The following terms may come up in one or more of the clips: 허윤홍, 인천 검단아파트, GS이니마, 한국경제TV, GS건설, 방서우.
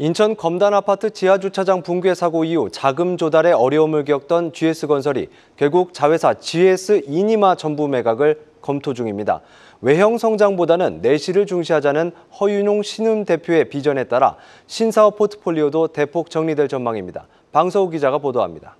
인천 검단아파트 지하주차장 붕괴 사고 이후 자금 조달에 어려움을 겪던 GS건설이 결국 자회사 GS이니마 전부 매각을 검토 중입니다. 외형 성장보다는 내실을 중시하자는 허윤홍 신임 대표의 비전에 따라 신사업 포트폴리오도 대폭 정리될 전망입니다. 방서우 기자가 보도합니다.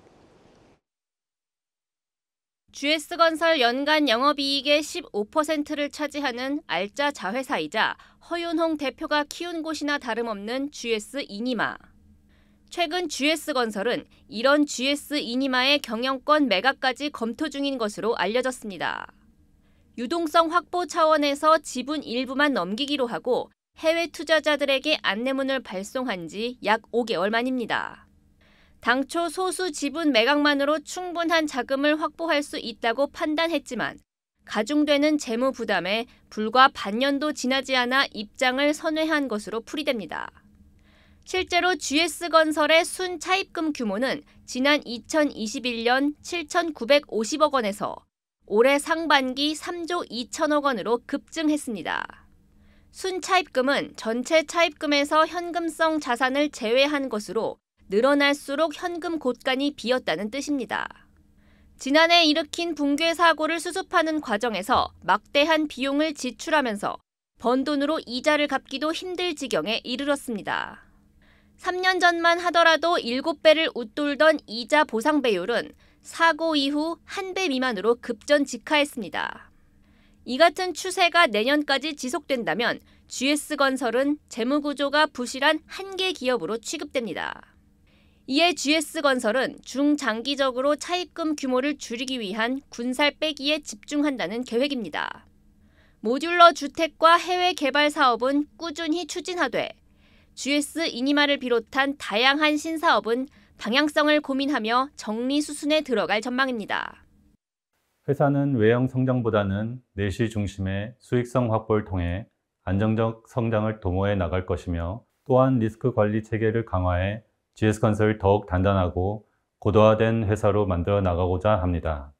GS건설 연간 영업이익의 15%를 차지하는 알짜 자회사이자 허윤홍 대표가 키운 곳이나 다름없는 GS이니마. 최근 GS건설은 이런 GS이니마의 경영권 매각까지 검토 중인 것으로 알려졌습니다. 유동성 확보 차원에서 지분 일부만 넘기기로 하고 해외 투자자들에게 안내문을 발송한 지 약 5개월 만입니다. 당초 소수 지분 매각만으로 충분한 자금을 확보할 수 있다고 판단했지만 가중되는 재무 부담에 불과 반년도 지나지 않아 입장을 선회한 것으로 풀이됩니다. 실제로 GS건설의 순 차입금 규모는 지난 2021년 7,950억 원에서 올해 상반기 3조 2천억 원으로 급증했습니다. 순 차입금은 전체 차입금에서 현금성 자산을 제외한 것으로 늘어날수록 현금 곳간이 비었다는 뜻입니다. 지난해 일으킨 붕괴 사고를 수습하는 과정에서 막대한 비용을 지출하면서 번 돈으로 이자를 갚기도 힘들 지경에 이르렀습니다. 3년 전만 하더라도 7배를 웃돌던 이자 보상 배율은 사고 이후 1배 미만으로 급전직하했습니다. 이 같은 추세가 내년까지 지속된다면 GS건설은 재무구조가 부실한 한계 기업으로 취급됩니다. 이에 GS건설은 중장기적으로 차입금 규모를 줄이기 위한 군살 빼기에 집중한다는 계획입니다. 모듈러 주택과 해외 개발 사업은 꾸준히 추진하되 GS이니마를 비롯한 다양한 신사업은 방향성을 고민하며 정리수순에 들어갈 전망입니다. 회사는 외형 성장보다는 내실 중심의 수익성 확보를 통해 안정적 성장을 도모해 나갈 것이며, 또한 리스크 관리 체계를 강화해 GS건설을 더욱 단단하고 고도화된 회사로 만들어 나가고자 합니다.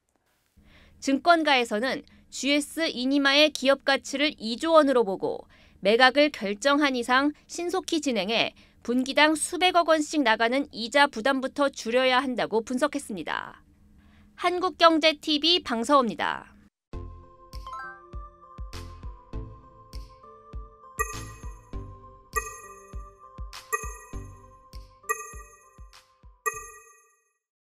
증권가에서는 GS이니마의 기업 가치를 2조 원으로 보고 매각을 결정한 이상 신속히 진행해 분기당 수백억 원씩 나가는 이자 부담부터 줄여야 한다고 분석했습니다. 한국경제TV 방서우입니다.